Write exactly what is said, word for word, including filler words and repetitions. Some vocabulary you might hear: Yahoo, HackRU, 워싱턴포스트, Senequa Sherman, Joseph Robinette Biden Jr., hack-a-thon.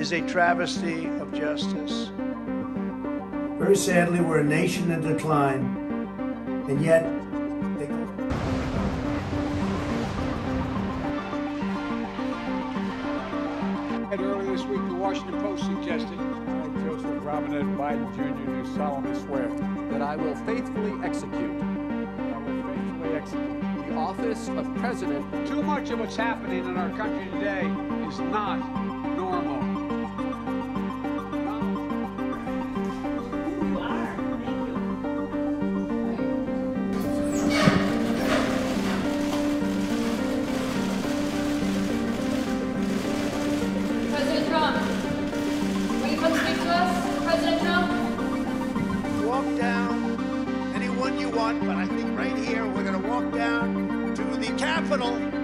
is a travesty of justice. Very sadly, we're a nation in decline, and yet they go. Earlier this week, the Washington Post suggested that Joseph Robinette Biden Junior do solemnly swear that I will faithfully execute. I will faithfully execute the office of president. Too much of what's happening in our country today is not normal. Down anyone you want, but I think right here we're going to walk down to the Capitol.